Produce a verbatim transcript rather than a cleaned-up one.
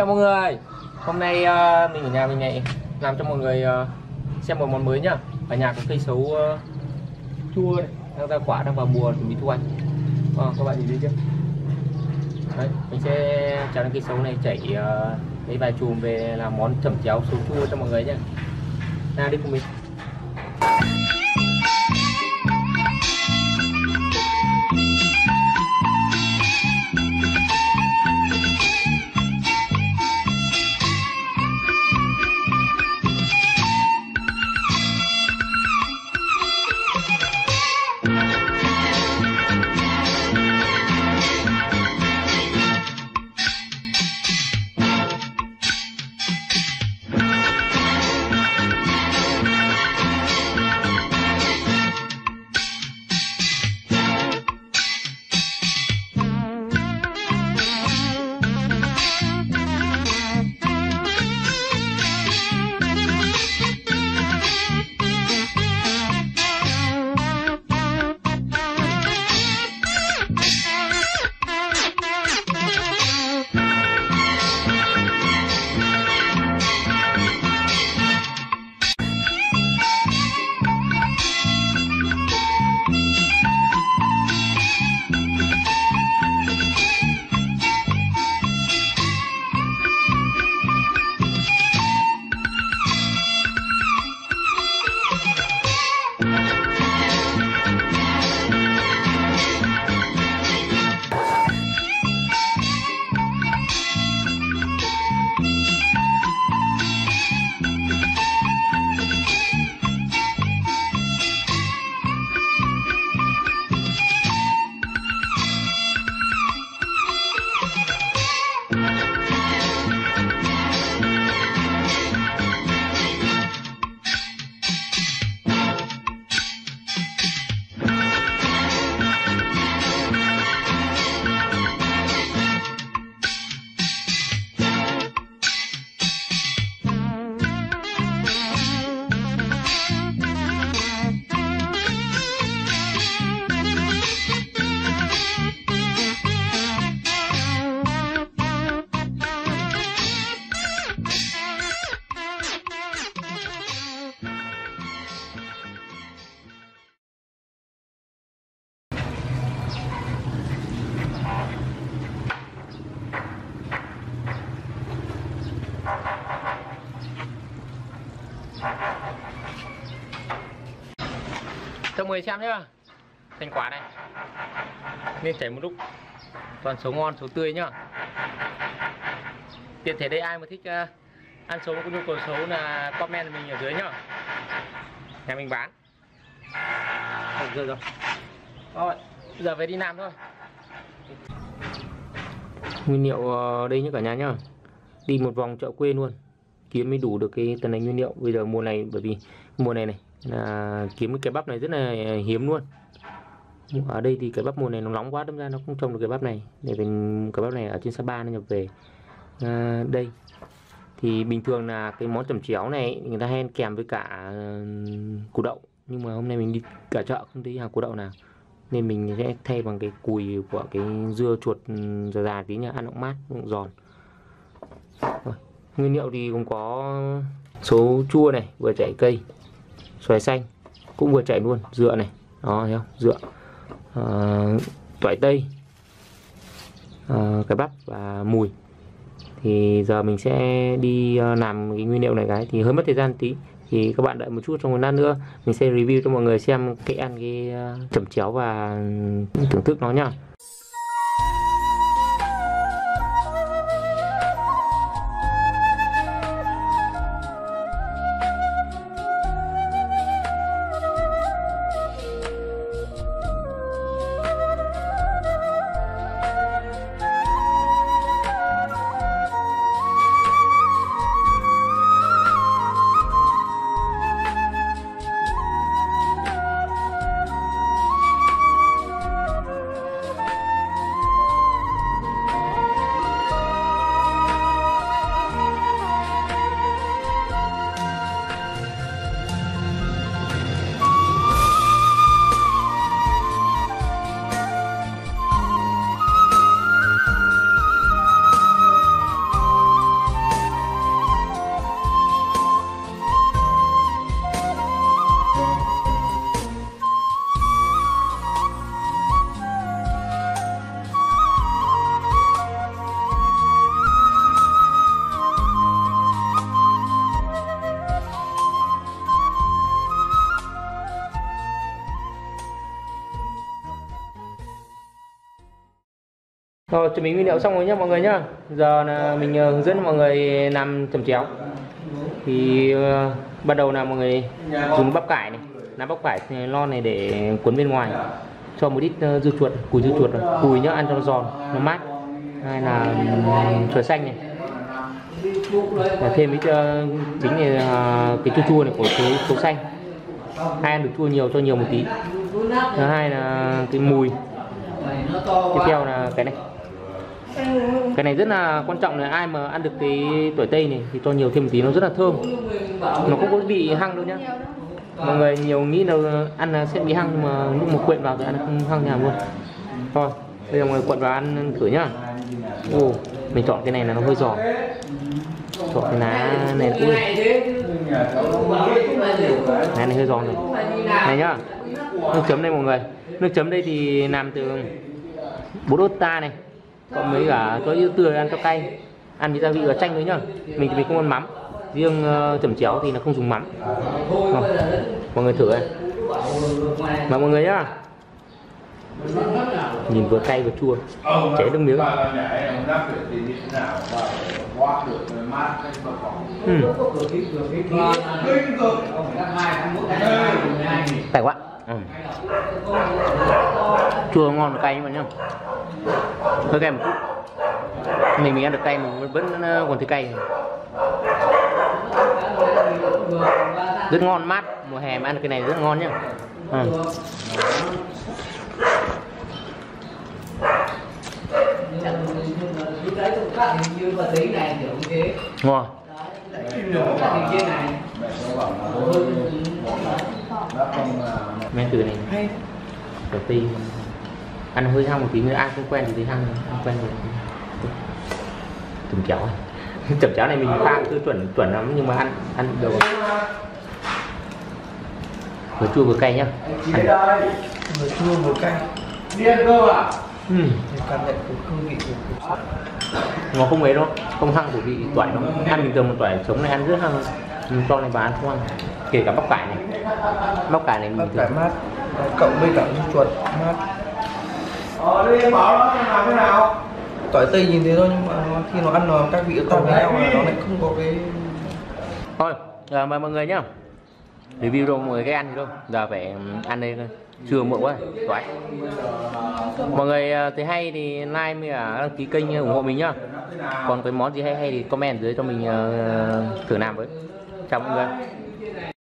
Chào mọi người, hôm nay uh, mình ở nhà mình lại làm cho mọi người uh, xem một món mới nhá. Ở nhà có cây sấu uh, chua này, đang ra quả, đang vào mùa chuẩn bị thu hoạch. À, các bạn nhìn thấy chưa? Đấy, mình sẽ cho cây sấu này chảy uh, mấy vài chùm về làm món chẩm chéo sấu chua cho mọi người nhé. Nào đi cùng mình. Cho mời xem nhá, thành quả này nên chảy một lúc toàn sấu ngon, sấu tươi nhá. Tiện thể đây ai mà thích uh, ăn sấu cũng như còn sấu là comment mình ở dưới nhá, nhà mình bán. Được rồi, rồi rồi giờ về đi làm thôi. Nguyên liệu đây nhá cả nhà nhá, đi một vòng chợ quê luôn kiếm mới đủ được cái tần này nguyên liệu. Bây giờ mùa này, bởi vì mùa này này là kiếm cái cái bắp này rất là hiếm luôn. Ở đây thì cái bắp mùa này nó nóng quá, đâm ra nó không trồng được cái bắp này. Để mình cái bắp này ở trên Sapa nó nhập về. À, đây thì bình thường là cái món chẩm chéo này người ta hay ăn kèm với cả củ đậu, nhưng mà hôm nay mình đi cả chợ không thấy hàng củ đậu nào, nên mình sẽ thay bằng cái cùi của cái dưa chuột già già tí nhá, ăn cũng mát, cũng giòn. Rồi. Nguyên liệu thì cũng có sấu chua này, vừa chảy cây, xoài xanh cũng vừa chảy luôn, dựa này, đó thấy không, dựa, à, tỏi tây, à, cái bắp và mùi. Thì giờ mình sẽ đi làm cái nguyên liệu này cái thì hơi mất thời gian tí, thì các bạn đợi một chút, trong một lát nữa mình sẽ review cho mọi người xem cái ăn cái chẩm chéo và thưởng thức nó nhá. Rồi chuẩn bị nguyên liệu xong rồi nhé mọi người nhá. Giờ là mình hướng dẫn mọi người làm chẩm chéo. Thì uh, bắt đầu là mọi người dùng bắp cải này, lá bắp cải lon này để cuốn bên ngoài, cho một ít uh, dưa chuột, cùi dưa chuột, cùi nhá, ăn cho nó giòn, nó mát. Hay là chuối xanh này, và thêm ít uh, chính này, uh, cái chua chua này của chuối, chuối xanh. Ai ăn được chua nhiều cho nhiều một tí. Thứ hai là cái mùi. Tiếp theo là cái này. Cái này rất là quan trọng, là ai mà ăn được cái tỏi tây này thì cho nhiều thêm một tí, nó rất là thơm. Nó không có bị hăng đâu nhá. Mọi người nhiều nghĩ là ăn là sẽ bị hăng, nhưng mà lúc mà quyện vào thì ăn không hăng nhà luôn. Thôi, bây giờ mọi người cuộn vào ăn thử nhá. Ồ, mình chọn cái này là nó hơi giòn. Chọn cái lá này cũng lá này hơi giòn rồi. Này nhá. Nước chấm đây mọi người. Nước chấm đây thì làm từ bột ớt ta này, còn mấy cả cho yêu tươi ăn cho cay, ăn với gia vị và chanh nữa nhá. Mình thì mình không ăn mắm, riêng uh, chẩm chéo thì nó không dùng mắm. Không. Mọi người thử đây. Mà mọi người nhá, nhìn vừa cay vừa chua, chảy nước miếng. uhm. Cay quá. Ừ. Chua ngon và cay nhưng mà nhá, hơi cay một chút. Mình mình ăn được cay mình vẫn còn thấy cay. Rất ngon, mát, mùa hè mà ăn được cái này rất ngon nhá. Ừ. Ngon. Mấy từ này đầu tiên ăn hơi hăng một tí, người ai không quen thì thấy hăng, không quen rồi chẩm chéo. Chẩm chéo này mình pha cứ chuẩn chuẩn lắm, nhưng mà ăn ăn được vừa chua vừa cay nhá. Ăn vừa chua vừa cay điên cơ à. Ừ. Nó không ấy đâu, không hăng của vị tỏi đâu. Ăn bình thường một tỏi sống này ăn rất hăng, mình cho này bà ăn không ăn. Kể cả bắp cải này, bắp cải này mình thử mát, cộng với cả dưa chuột mát. Ờ, đi bảo nó làm thế nào? Tỏi tây nhìn thế thôi nhưng mà khi nó ăn nó các vị cộng với nhau là nó lại không có cái. Thôi, giờ mời mọi người nhá. Review đâu mọi người cái ăn thì đâu, giờ phải ăn đây thôi. Chưa muộn quá, toái. Mọi người thấy hay thì like với cả đăng ký kênh ủng hộ mình nhá. Còn cái món gì hay hay thì comment dưới cho mình uh, thử làm với. Chào mọi người.